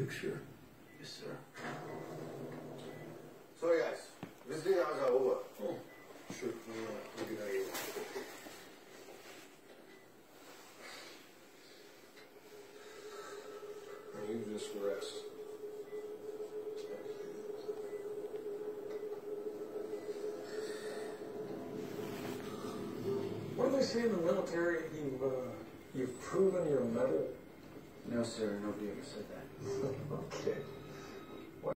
picture. Yes, sir. Sorry, guys. Visiting hours are over. Oh, sure. We'll get out of here. I'll leave this for us. What do they say in the military? You've proven your mettle? No, sir. Nobody ever said that. Okay.